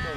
Yeah.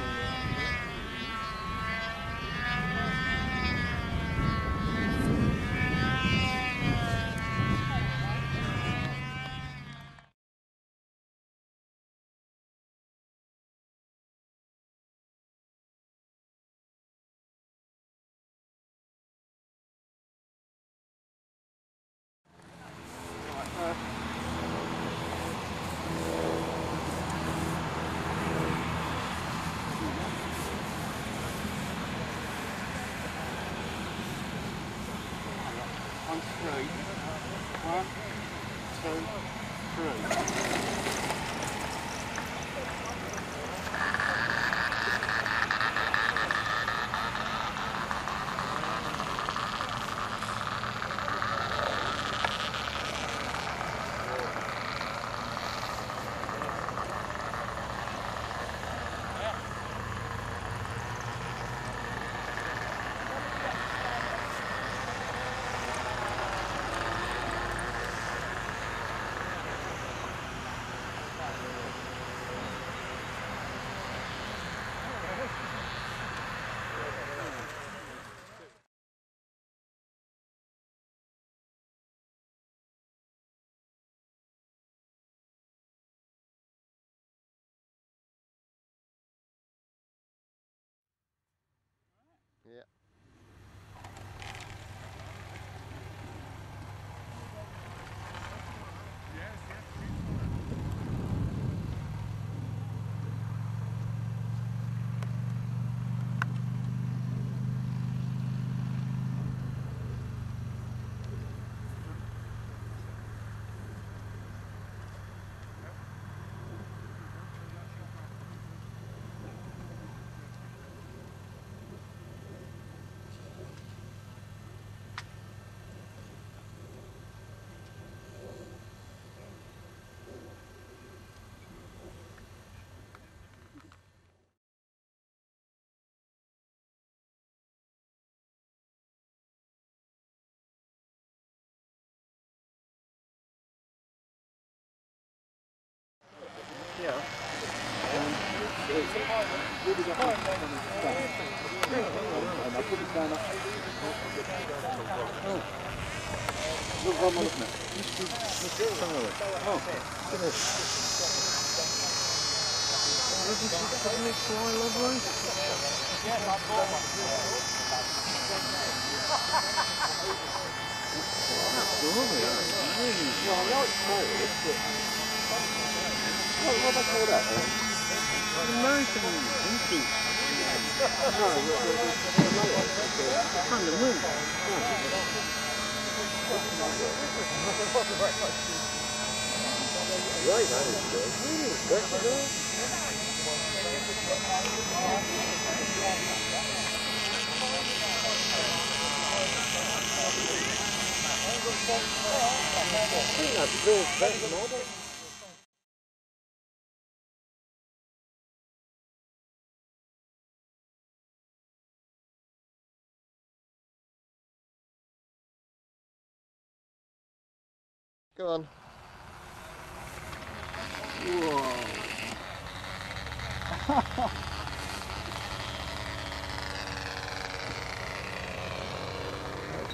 Come on. Whoa. It's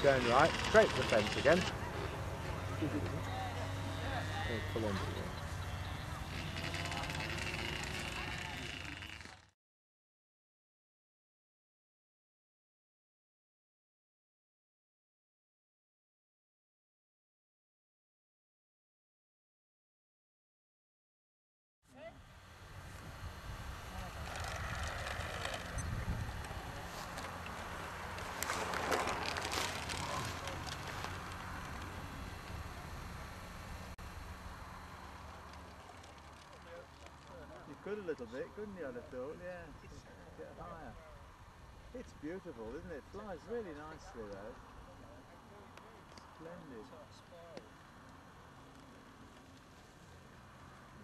going right, straight for the fence again. Pull on. A little bit, couldn't you? I'd have thought, yeah, a bit higher. It's beautiful, isn't it? Flies really nicely though. Splendid.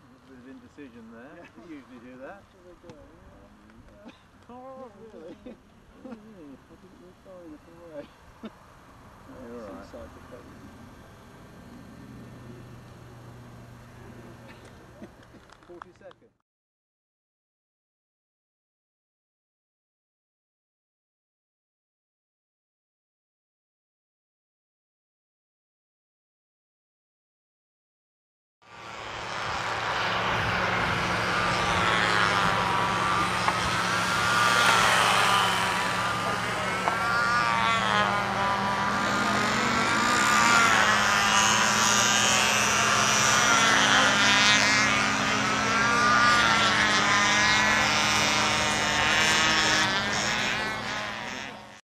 A bit of indecision there. You usually do that.